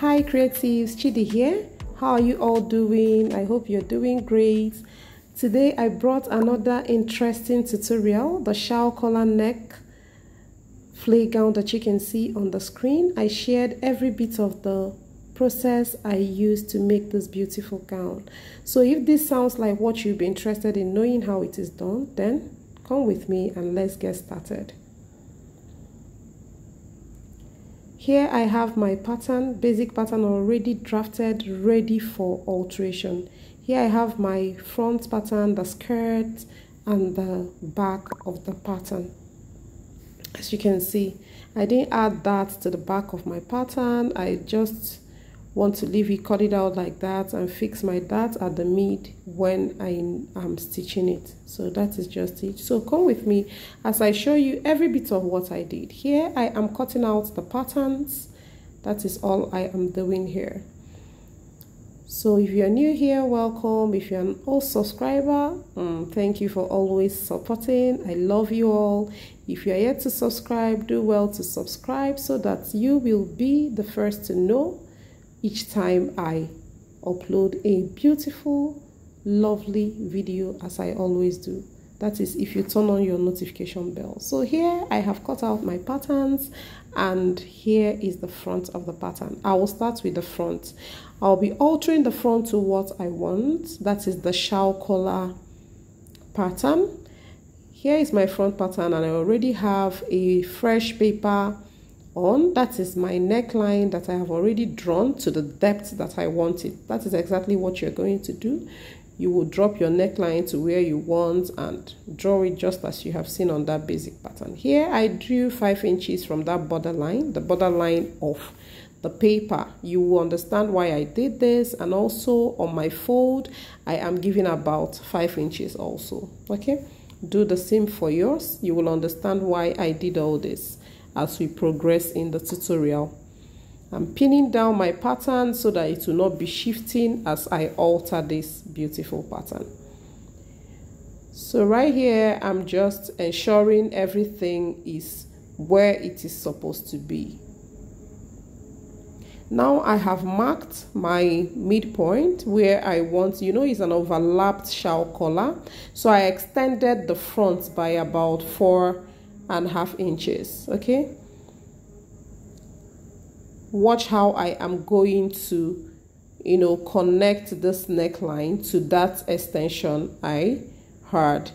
Hi creatives, Chidi here. How are you all doing? I hope you're doing great. Today I brought another interesting tutorial, the shawl collar neck flare gown that you can see on the screen. I shared every bit of the process I used to make this beautiful gown. So if this sounds like what you'd be interested in knowing how it is done, then come with me and let's get started. Here I have my pattern, basic pattern already drafted, ready for alteration. Here I have my front pattern, the skirt and the back of the pattern. As you can see, I didn't add that to the back of my pattern. I just want to leave it, cut it out like that and fix my dart at the mid when I am stitching it. So that is just it. So come with me as I show you every bit of what I did. Here I am cutting out the patterns. That is all I am doing here. So if you are new here, welcome. If you are an old subscriber, thank you for always supporting. I love you all. If you are yet to subscribe, do well to subscribe so that you will be the first to know each time I upload a beautiful, lovely video, as I always do. That is if you turn on your notification bell. So here I have cut out my patterns, and here is the front of the pattern. I will start with the front. I'll be altering the front to what I want. That is the shawl collar pattern. Here is my front pattern, and I already have a fresh paper on. That is my neckline that I have already drawn to the depth that I want it. That is exactly what you're going to do. You will drop your neckline to where you want and draw it just as you have seen on that basic pattern. Here I drew 5 inches from that borderline, the borderline of the paper. You will understand why I did this, and also on my fold I am giving about 5 inches also. Okay, do the same for yours. You will understand why I did all this as we progress in the tutorial. I'm pinning down my pattern so that it will not be shifting as I alter this beautiful pattern. So right here I'm just ensuring everything is where it is supposed to be. Now I have marked my midpoint where I want, you know, it's an overlapped shawl collar, so I extended the front by about 4.5 inches. Okay, watch how I am going to, you know, connect this neckline to that extension I had.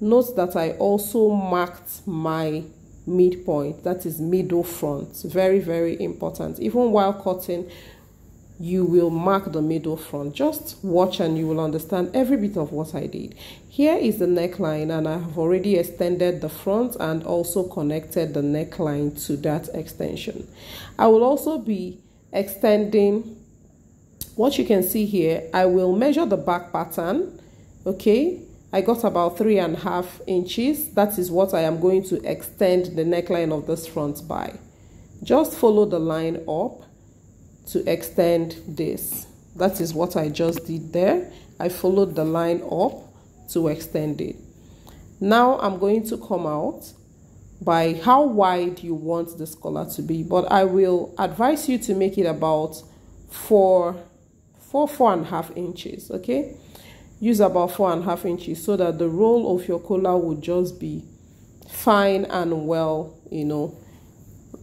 Note that I also marked my midpoint, that is middle front. Very, very important. Even while cutting, you will mark the middle front. Just watch and you will understand every bit of what I did. Here is the neckline, and I have already extended the front and also connected the neckline to that extension. I will also be extending what you can see here. I will measure the back pattern. Okay, I got about 3.5 inches. That is what I am going to extend the neckline of this front by. Just follow the line up to extend this. That is what I just did there. I followed the line up to extend it. Now I'm going to come out by how wide you want this collar to be, but I will advise you to make it about 4.5 inches. Okay, use about 4.5 inches so that the roll of your collar will just be fine and well, you know,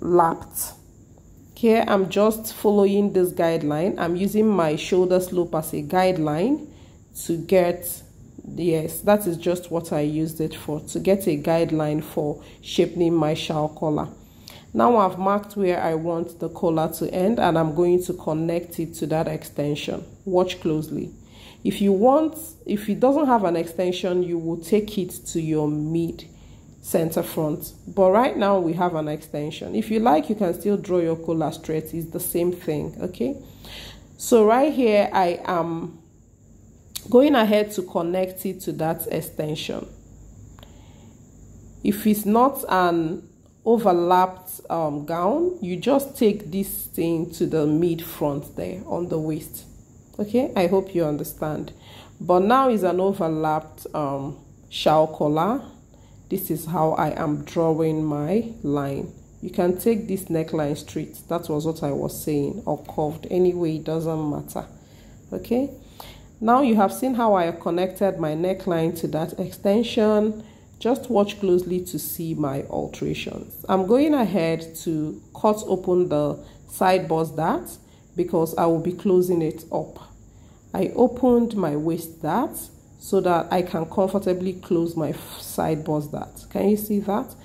lapped. Here I'm just following this guideline. I'm using my shoulder slope as a guideline to get, yes, that is just what I used it for, to get a guideline for shaping my shawl collar. Now I've marked where I want the collar to end, and I'm going to connect it to that extension. Watch closely. If you want, if it doesn't have an extension, you will take it to your mid center front, but right now we have an extension. If you like, you can still draw your collar straight. It's the same thing. Okay, so right here I am going ahead to connect it to that extension. If it's not an overlapped gown, you just take this thing to the mid front there on the waist. Okay, I hope you understand. But now is an overlapped shawl collar. This is how I am drawing my line. You can take this neckline straight, that was what I was saying, or curved, anyway it doesn't matter. Okay, now you have seen how I connected my neckline to that extension. Just watch closely to see my alterations. I'm going ahead to cut open the sideboard dart because I will be closing it up. I opened my waist dart so that I can comfortably close my sideboard dart. Can you see that?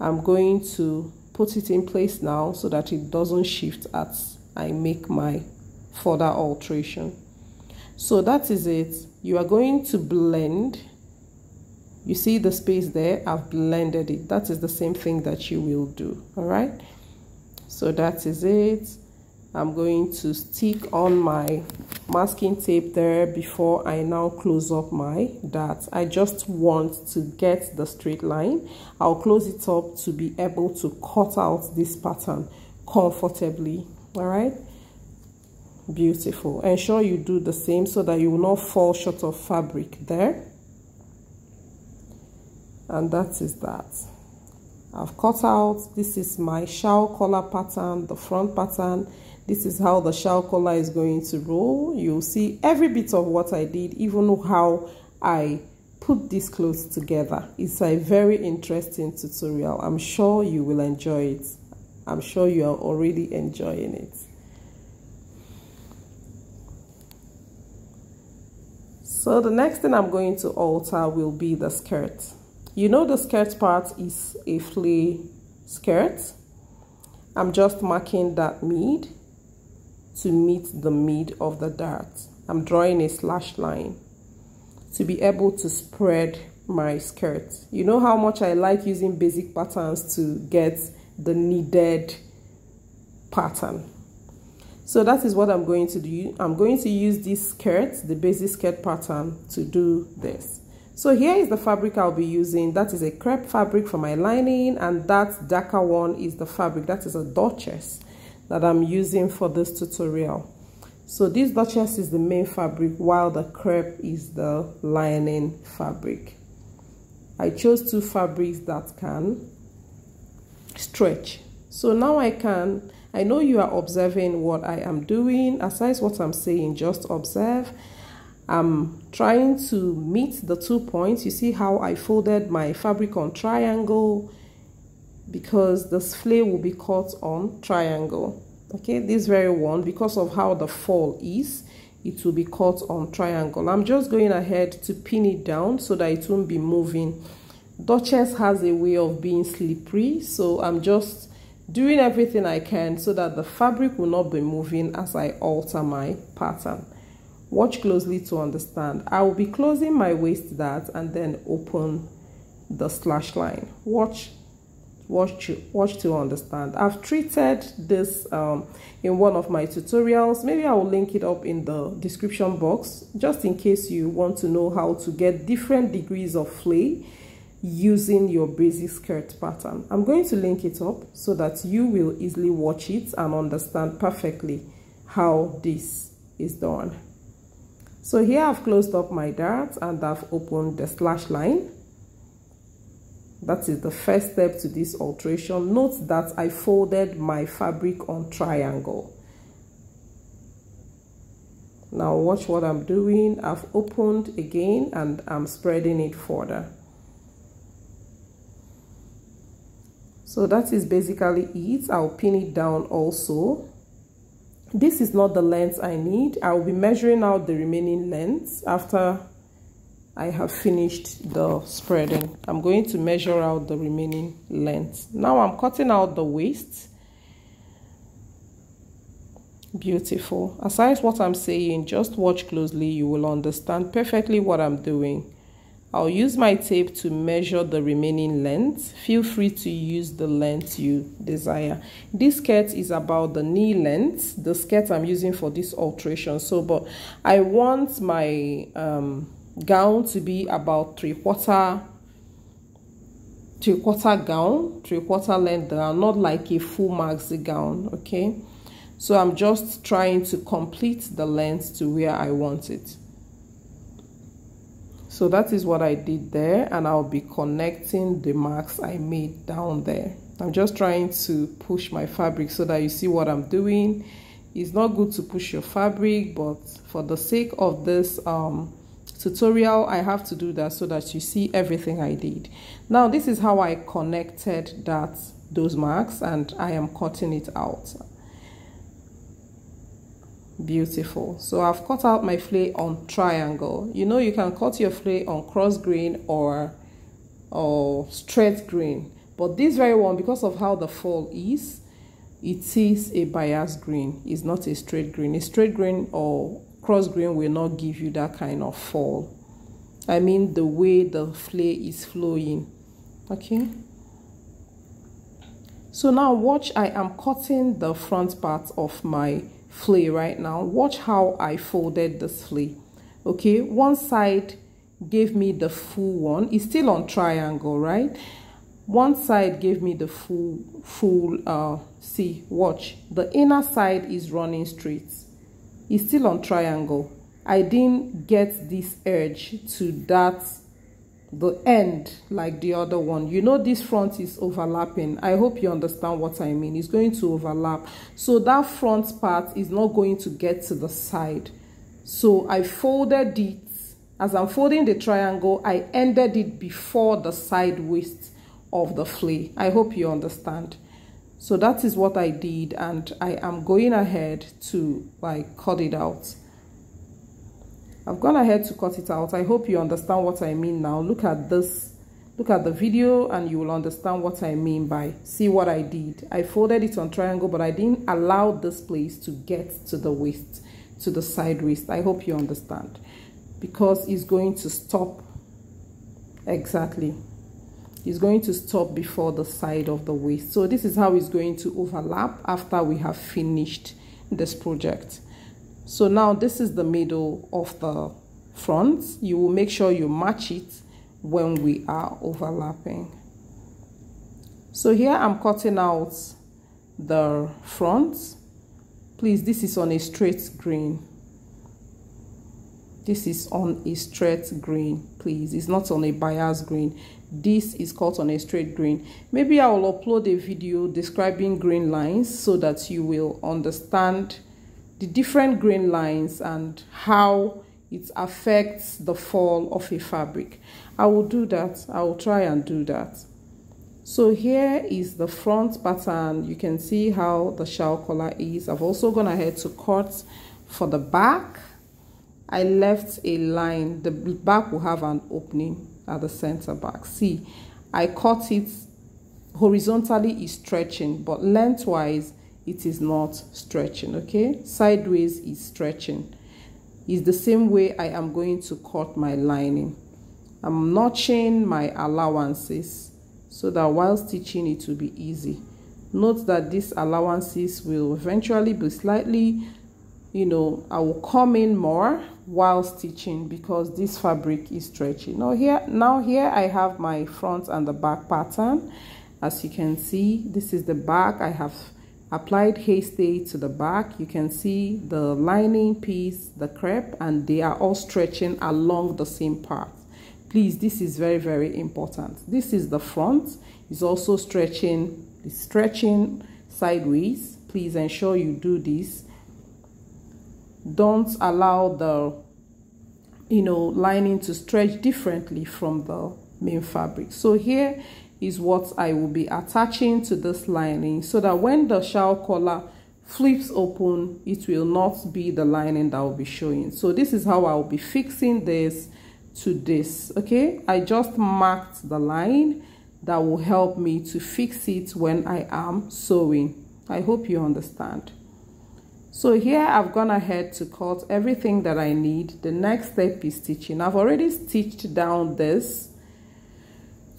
I'm going to put it in place now so that it doesn't shift as I make my further alteration. So that is it. You are going to blend. You see the space there, I've blended it. That is the same thing that you will do. All right, so that is it. I'm going to stick on my masking tape there before I now close up my dart. I just want to get the straight line. I'll close it up to be able to cut out this pattern comfortably. All right, beautiful. Ensure you do the same so that you will not fall short of fabric there. And that is that. I've cut out, this is my shawl collar pattern, the front pattern. This is how the shawl collar is going to roll. You'll see every bit of what I did, even how I put these clothes together. It's a very interesting tutorial. I'm sure you will enjoy it. I'm sure you are already enjoying it. So the next thing I'm going to alter will be the skirt. You know the skirt part is a flare skirt. I'm just marking that mid to meet the mid of the dart. I'm drawing a slash line to be able to spread my skirt. You know how much I like using basic patterns to get the needed pattern. So that is what I'm going to do. I'm going to use this skirt, the basic skirt pattern, to do this. So here is the fabric I'll be using. That is a crepe fabric for my lining, and that darker one is the fabric that is a duchess that I'm using for this tutorial. So this duchess is the main fabric, while the crepe is the lining fabric. I chose two fabrics that can stretch. So now I know you are observing what I am doing. Aside what I'm saying, just observe. I'm trying to meet the 2 points. You see how I folded my fabric on triangle because the flare will be cut on triangle. Okay, this very one, because of how the fall is, it will be cut on triangle. I'm just going ahead to pin it down so that it won't be moving. Duchess has a way of being slippery, so I'm just doing everything I can so that the fabric will not be moving as I alter my pattern. Watch closely to understand. I will be closing my waist dart and then open the slash line. Watch to understand. I've treated this in one of my tutorials. Maybe I will link it up in the description box, just in case you want to know how to get different degrees of flare using your basic skirt pattern. I'm going to link it up so that you will easily watch it and understand perfectly how this is done. So here I've closed up my dart and I've opened the slash line. That is the first step to this alteration. Note that I folded my fabric on triangle. Now watch what I'm doing. I've opened again and I'm spreading it further. So that is basically it. I'll pin it down also. This is not the length I need. I will be measuring out the remaining length after I have finished the spreading. I'm going to measure out the remaining length. Now I'm cutting out the waist. Beautiful. Aside what I'm saying, just watch closely. You will understand perfectly what I'm doing. I'll use my tape to measure the remaining length. Feel free to use the length you desire. This skirt is about the knee length, the skirt I'm using for this alteration. So, but I want my gown to be about three-quarter length gown, not like a full maxi gown, okay? So I'm just trying to complete the length to where I want it. So that is what I did there, and I'll be connecting the marks I made down there. I'm just trying to push my fabric so that you see what I'm doing. It's not good to push your fabric, but for the sake of this tutorial, I have to do that so that you see everything I did. Now this is how I connected those marks, and I am cutting it out. Beautiful. So I've cut out my flare on triangle. You know, you can cut your flare on cross grain or straight grain, but this very one, because of how the fall is, it is a bias grain. It's not a straight grain. A straight grain or cross grain will not give you that kind of fall. I mean the way the flare is flowing. Okay, so now watch, I am cutting the front part of my flare right now. Watch how I folded this flare. Okay, one side gave me the full one. It's still on triangle, right? One side gave me the full see, watch, the inner side is running straight. It's still on triangle. I didn't get this edge to the end like the other one. You know, this front is overlapping. I hope you understand what I mean. It's going to overlap, so that front part is not going to get to the side. So I folded it. As I'm folding the triangle, I ended it before the side waist of the flare. I hope you understand. So that is what I did, and I am going ahead to cut it out. I've gone ahead to cut it out. I hope you understand what I mean now. Look at this. Look at the video and you will understand what I mean by, see what I did. I folded it on triangle, but I didn't allow this place to get to the waist, to the side waist. I hope you understand, because it's going to stop. Exactly. It's going to stop before the side of the waist. So this is how it's going to overlap after we have finished this project. So now this is the middle of the front. You will make sure you match it when we are overlapping. So here I'm cutting out the front. Please, this is on a straight grain. This is on a straight grain, please. It's not on a bias grain. This is cut on a straight grain. Maybe I will upload a video describing grain lines so that you will understand the different grain lines and how it affects the fall of a fabric. I will do that. I will try and do that. So here is the front pattern. You can see how the shawl collar is. I've also gone ahead to cut for the back. I left a line. The back will have an opening at the center back. See, I cut it horizontally, is stretching, but lengthwise it is not stretching. Okay, sideways is stretching. It's the same way I am going to cut my lining. I'm notching my allowances so that while stitching it will be easy. Note that these allowances will eventually be slightly, you know, I will come in more while stitching because this fabric is stretchy. Now here I have my front and the back pattern. As you can see, this is the back. I have applied haystay to the back. You can see the lining piece, the crepe, and they are all stretching along the same path. Please, this is very, very important. This is the front. It's also stretching. It's stretching sideways. Please ensure you do this. Don't allow the, you know, lining to stretch differently from the main fabric. So here is what I will be attaching to this lining so that when the shawl collar flips open, it will not be the lining that will be showing. So this is how I will be fixing this to this. Okay, I just marked the line that will help me to fix it when I am sewing. I hope you understand. So here I've gone ahead to cut everything that I need. The next step is stitching. I've already stitched down this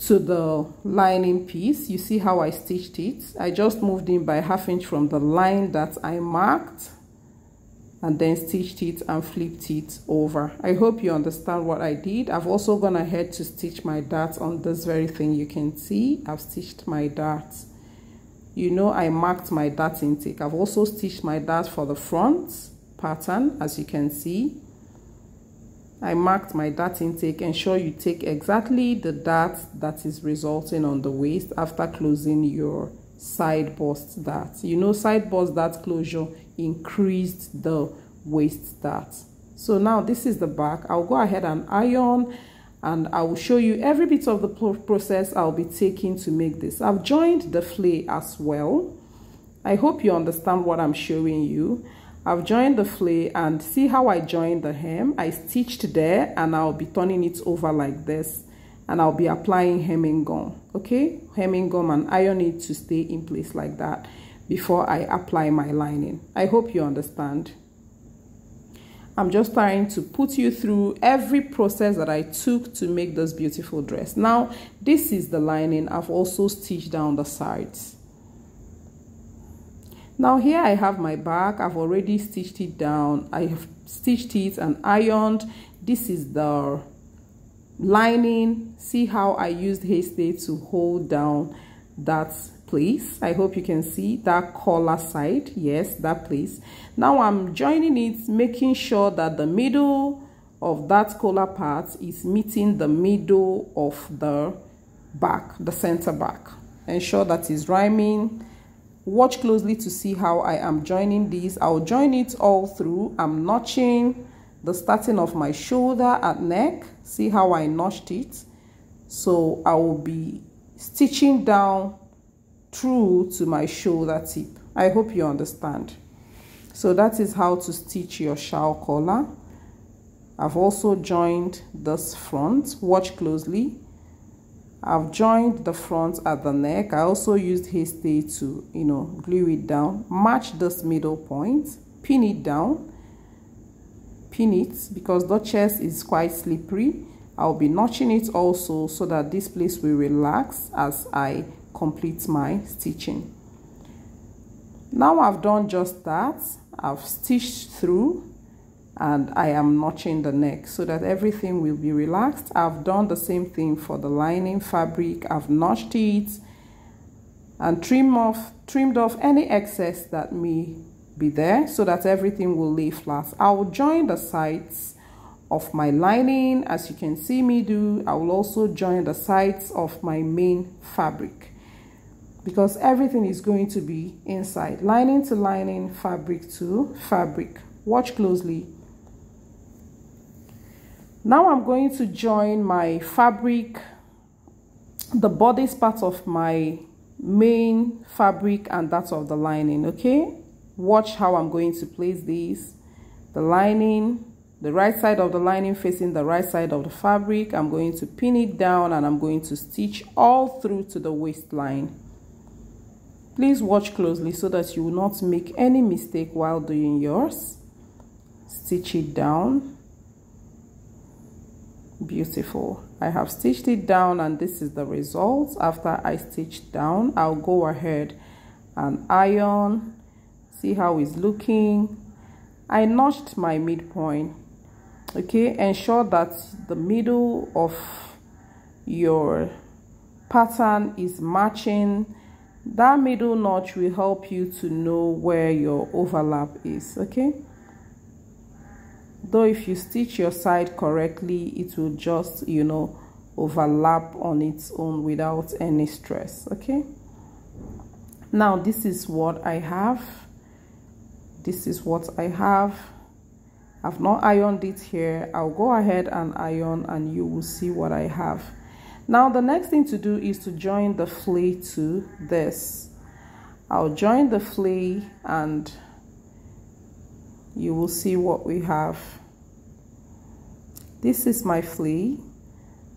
to the lining piece. You see how I stitched it. I just moved in by 1/2 inch from the line that I marked and then stitched it and flipped it over. I hope you understand what I did. I've also gone ahead to stitch my darts on this very thing. You can see I've stitched my darts. You know, I marked my dart intake. I've also stitched my dart for the front pattern, as you can see. I marked my dart intake. Ensure you take exactly the dart that is resulting on the waist after closing your side bust dart. You know, side bust dart closure increased the waist dart. So now this is the back. I'll go ahead and iron, and I will show you every bit of the process I'll be taking to make this. I've joined the flay as well. I hope you understand what I'm showing you. I've joined the flay, and see how I joined the hem. I stitched there, and I'll be turning it over like this, and I'll be applying hemming gum, okay? Hemming gum and iron it to stay in place like that before I apply my lining. I hope you understand. I'm just trying to put you through every process that I took to make this beautiful dress. Now, this is the lining. I've also stitched down the sides. Now here I have my back. I've already stitched it down. I have stitched it and ironed. This is the lining. See how I used haystay to hold down that place. I hope you can see that collar side. Yes, that place. Now I'm joining it, making sure that the middle of that collar part is meeting the middle of the back, the center back. Ensure that it's rhyming. Watch closely to see how I am joining these. I'll join it all through. I'm notching the starting of my shoulder at neck. See how I notched it. So I will be stitching down through to my shoulder tip. I hope you understand. So that is how to stitch your shawl collar. I've also joined this front. Watch closely. I've joined the front at the neck. I also used haystay to, you know, glue it down. Match this middle point, pin it down, pin it, because the chest is quite slippery. I'll be notching it also so that this place will relax as I complete my stitching. Now I've done just that. I've stitched through, and I am notching the neck so that everything will be relaxed. I've done the same thing for the lining fabric. I've notched it and trimmed off any excess that may be there so that everything will lay flat. I will join the sides of my lining, as you can see me do. I will also join the sides of my main fabric, because everything is going to be inside, lining to lining, fabric to fabric. Watch closely. Now I'm going to join my fabric, the bodice part of my main fabric, and that of the lining, okay? Watch how I'm going to place these. The lining, the right side of the lining facing the right side of the fabric. I'm going to pin it down, and I'm going to stitch all through to the waistline. Please watch closely so that you will not make any mistake while doing yours. Stitch it down. Beautiful. I have stitched it down, and this is the result. After I stitch down, I'll go ahead and iron. See how it's looking. I notched my midpoint, okay? Ensure that the middle of your pattern is matching. That middle notch will help you to know where your overlap is, okay? Though if you stitch your side correctly, it will just, you know, overlap on its own without any stress, okay? Now this is what I have. This is what I have. I've not ironed it here. I'll go ahead and iron, and you will see what I have. Now the next thing to do is to join the flay to this. I'll join the flay, and you will see what we have. This is my flay.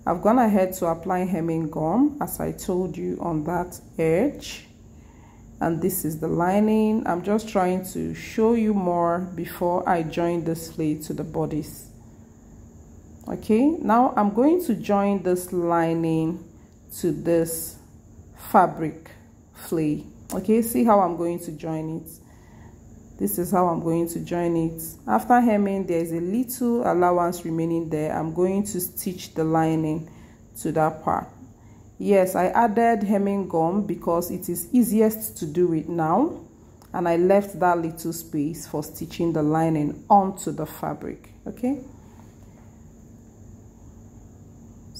I've gone ahead to apply hemming gum, as I told you, on that edge. And this is the lining. I'm just trying to show you more before I join this flay to the bodice. Okay, now I'm going to join this lining to this fabric flay. Okay, see how I'm going to join it. This is how I'm going to join it. After hemming, there is a little allowance remaining there. I'm going to stitch the lining to that part. Yes, I added hemming gum because it is easiest to do it now. And I left that little space for stitching the lining onto the fabric, okay?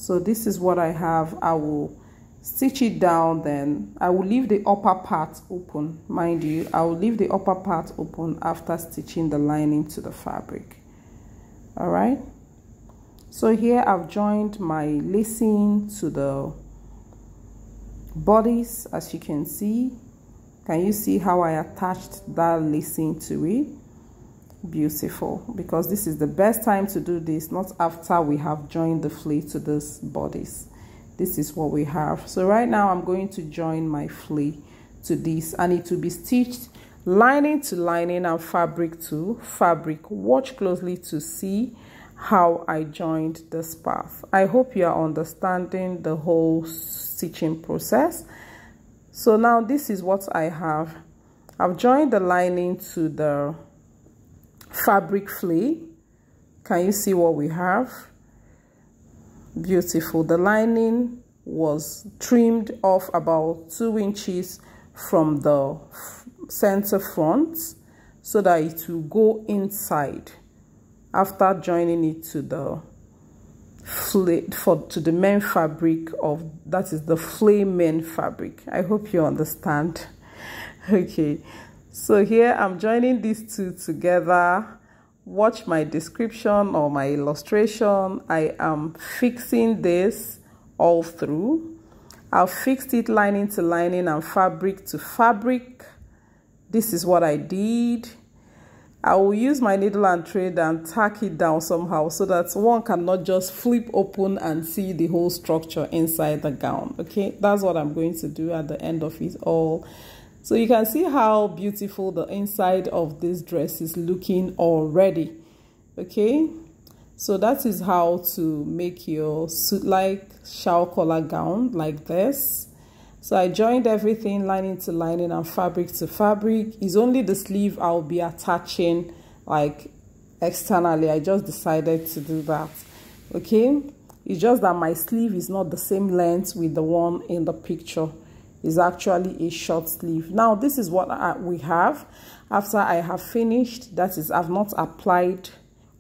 So this is what I have. I will stitch it down, then I will leave the upper part open. Mind you, I will leave the upper part open after stitching the lining to the fabric. All right, so here I've joined my lacing to the bodice, as you can see. Can you see how I attached that lacing to it? Beautiful, because this is the best time to do this, not after we have joined the flay to this bodice. This is what we have. So right now I'm going to join my flay to this, and it will be stitched lining to lining and fabric to fabric. Watch closely to see how I joined this path. I hope you are understanding the whole stitching process. So now this is what I have. I've joined the lining to the fabric flay. Can you see what we have? Beautiful. The lining was trimmed off about 2 inches from the center front so that it will go inside after joining it to the flay, to the main fabric of, that is the flay main fabric. I hope you understand. Okay, so here I'm joining these two together. Watch my description or my illustration. I am fixing this all through. I've fixed it lining to lining and fabric to fabric. This is what I did. I will use my needle and thread and tack it down somehow so that one cannot just flip open and see the whole structure inside the gown. Okay, that's what I'm going to do at the end of it all. So you can see how beautiful the inside of this dress is looking already. Okay, so that is how to make your suit-like shawl collar gown like this. So I joined everything lining to lining and fabric to fabric. It's only the sleeve I'll be attaching like externally. I just decided to do that. Okay, it's just that my sleeve is not the same length with the one in the picture. Is actually a short sleeve. Now this is what we have after I have finished. That is, I've not applied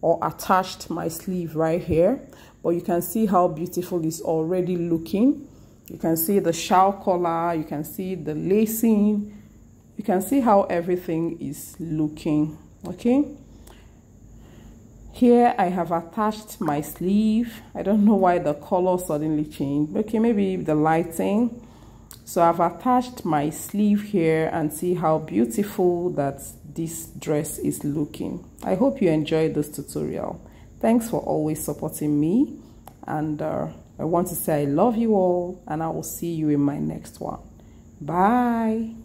or attached my sleeve right here, but you can see how beautiful it's already looking. You can see the shawl collar, you can see the lacing, you can see how everything is looking. Okay, here I have attached my sleeve. I don't know why the color suddenly changed. Okay, maybe the lighting. So I've attached my sleeve here, and see how beautiful that this dress is looking. I hope you enjoyed this tutorial. Thanks for always supporting me, and I want to say I love you all, and I will see you in my next one. Bye.